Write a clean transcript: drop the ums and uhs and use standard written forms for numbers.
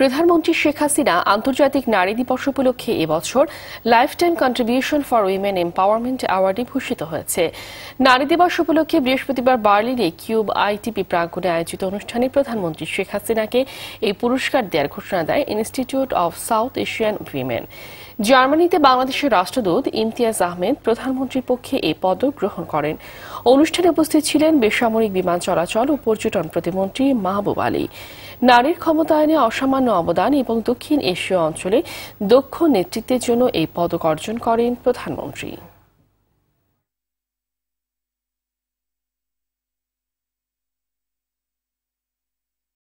প্রধানমন্ত্রী শেখ হাসিনা আন্তর্জাতিক নারী দিবস উপলক্ষে এবছর lifetime contribution for women empowerment অ্যাওয়ার্ডে ভূষিত হয়েছে। নারী দিবস উপলক্ষে বৃহস্পতিবার বার্লিনে কিউব আইটিপি প্রাঙ্গণে আয়োজিত অনুষ্ঠানে প্রধানমন্ত্রী শেখ হাসিনাকে এই পুরস্কার দেওয়ার ঘোষণা দেয় institute of South Asian women. জার্মানিতে বাংলাদেশের রাষ্ট্রদূত ইমতিয়াজ আহমেদ প্রধানমন্ত্রীর পক্ষে এই পদক গ্রহণ করেন। অনুষ্ঠানে উপস্থিত ছিলেন বেসামরিক বিমান চলাচল ও পর্যটন প্রতিমন্ত্রী মাহবুব আলী। নারীর ক্ষমতায়নে অসামান্য অবদান এবং দক্ষিণ এশীয় অঞ্চলে দক্ষ নেতৃত্বের জন্য এই পদক অর্জন করেন প্রধানমন্ত্রী।